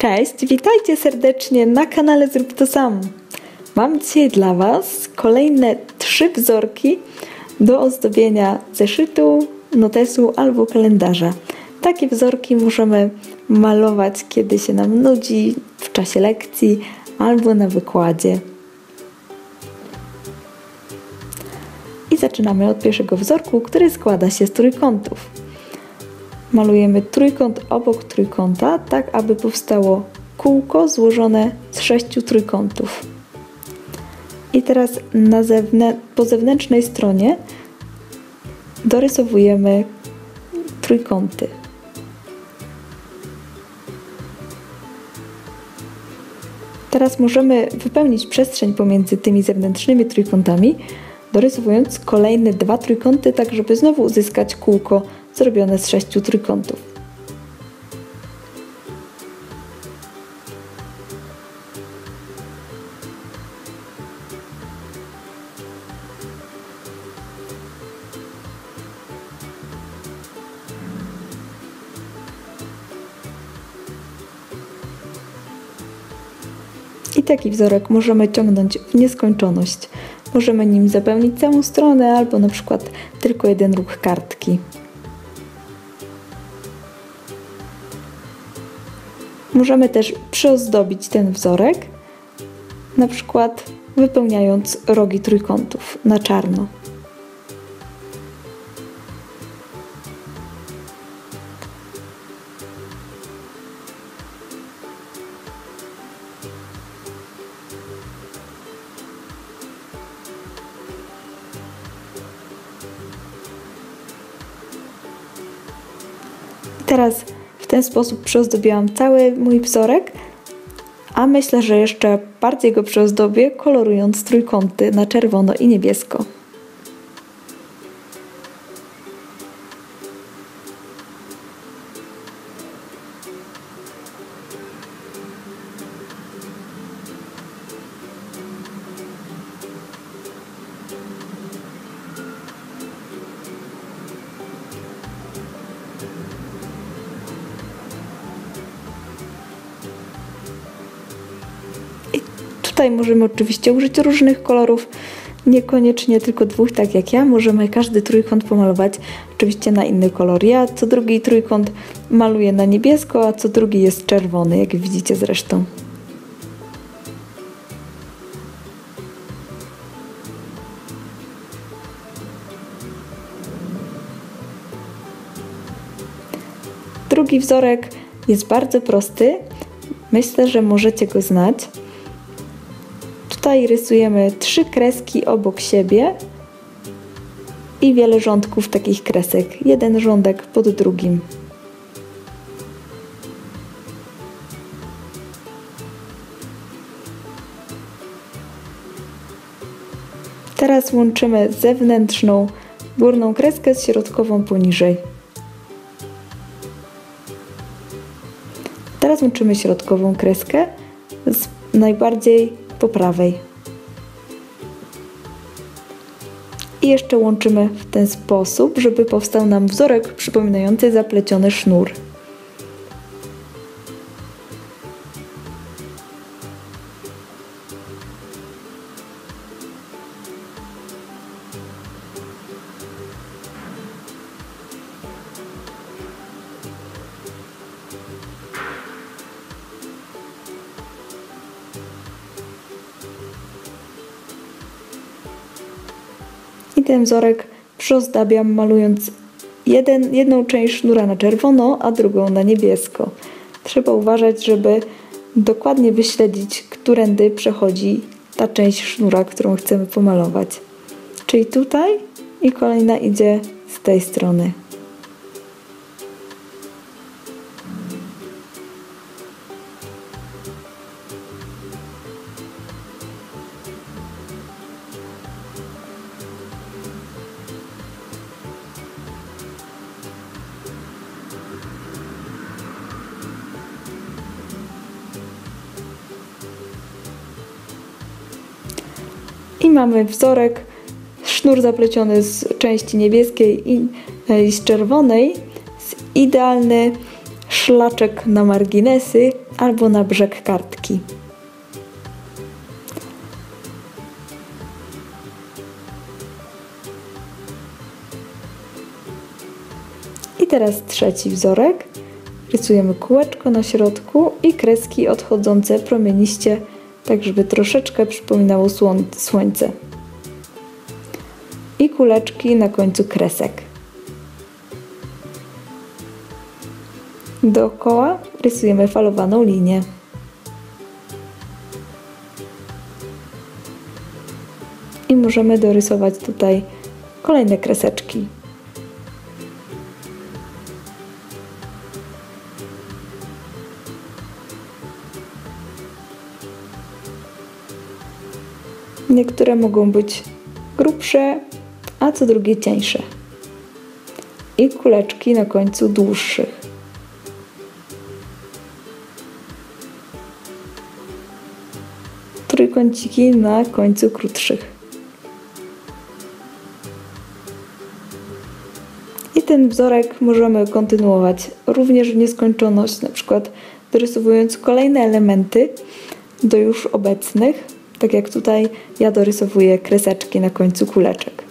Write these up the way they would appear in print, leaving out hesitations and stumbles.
Cześć, witajcie serdecznie na kanale Zrób to sama. Mam dzisiaj dla Was kolejne 3 wzorki do ozdobienia zeszytu, notesu albo kalendarza. Takie wzorki możemy malować, kiedy się nam nudzi, w czasie lekcji albo na wykładzie. I zaczynamy od pierwszego wzorku, który składa się z trójkątów. Malujemy trójkąt obok trójkąta, tak aby powstało kółko złożone z 6 trójkątów. I teraz po zewnętrznej stronie dorysowujemy trójkąty. Teraz możemy wypełnić przestrzeń pomiędzy tymi zewnętrznymi trójkątami, dorysowując kolejne 2 trójkąty, tak żeby znowu uzyskać kółko zrobione z 6 trójkątów. I taki wzorek możemy ciągnąć w nieskończoność. Możemy nim zapełnić całą stronę albo na przykład tylko jeden ruch kartki. Możemy też przyozdobić ten wzorek, na przykład wypełniając rogi trójkątów na czarno. Teraz w ten sposób przyozdobiłam cały mój wzorek, a myślę, że jeszcze bardziej go przyozdobię, kolorując trójkąty na czerwono i niebiesko. Tutaj możemy oczywiście użyć różnych kolorów, niekoniecznie tylko 2, tak jak ja. Możemy każdy trójkąt pomalować oczywiście na inny kolor. Ja co drugi trójkąt maluję na niebiesko, a co drugi jest czerwony, jak widzicie zresztą. Drugi wzorek jest bardzo prosty. Myślę, że możecie go znać. Tutaj rysujemy 3 kreski obok siebie i wiele rządków takich kresek, jeden rządek pod drugim. Teraz łączymy zewnętrzną górną kreskę z środkową poniżej. Teraz łączymy środkową kreskę z najbardziej po prawej. I jeszcze łączymy w ten sposób, żeby powstał nam wzorek przypominający zapleciony sznur. I ten wzorek przyozdabiam, malując jedną część sznura na czerwono, a drugą na niebiesko. Trzeba uważać, żeby dokładnie wyśledzić, którędy przechodzi ta część sznura, którą chcemy pomalować. Czyli tutaj i kolejna idzie z tej strony. I mamy wzorek, sznur zapleciony z części niebieskiej i z czerwonej, idealny szlaczek na marginesy albo na brzeg kartki. I teraz trzeci wzorek. Rysujemy kółeczko na środku i kreski odchodzące promieniście, tak żeby troszeczkę przypominało słońce. I kuleczki na końcu kresek. Dookoła rysujemy falowaną linię. I możemy dorysować tutaj kolejne kreseczki. Niektóre mogą być grubsze, a co drugie cieńsze. I kuleczki na końcu dłuższych. Trójkąciki na końcu krótszych. I ten wzorek możemy kontynuować również w nieskończoność, na przykład dorysowując kolejne elementy do już obecnych, tak jak tutaj ja dorysowuję kreseczki na końcu kuleczek.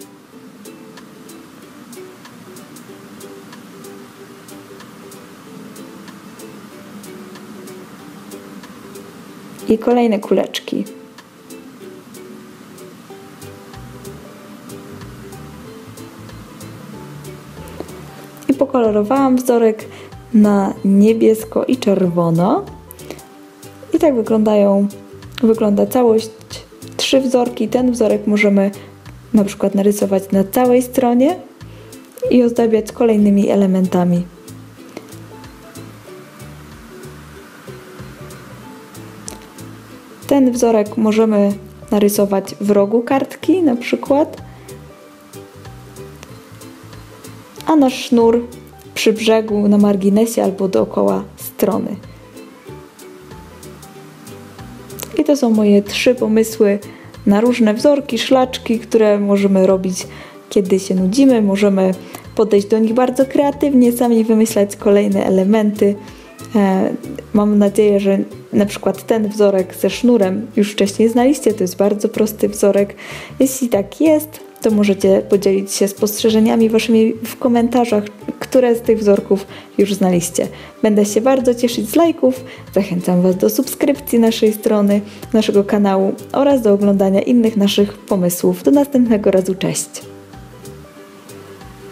I kolejne kuleczki. I pokolorowałam wzorek na niebiesko i czerwono. I tak wygląda całość. 3 wzorki. Ten wzorek możemy na przykład narysować na całej stronie i ozdabiać kolejnymi elementami. Ten wzorek możemy narysować w rogu kartki na przykład, a na sznur przy brzegu, na marginesie albo dookoła strony. I to są moje 3 pomysły na różne wzorki, szlaczki, które możemy robić, kiedy się nudzimy. Możemy podejść do nich bardzo kreatywnie, sami wymyślać kolejne elementy. Mam nadzieję, że na przykład ten wzorek ze sznurem już wcześniej znaliście, to jest bardzo prosty wzorek. Jeśli tak jest, to możecie podzielić się spostrzeżeniami waszymi w komentarzach, które z tych wzorków już znaliście. Będę się bardzo cieszyć z lajków, zachęcam was do subskrypcji naszej strony, naszego kanału oraz do oglądania innych naszych pomysłów. Do następnego razu, cześć!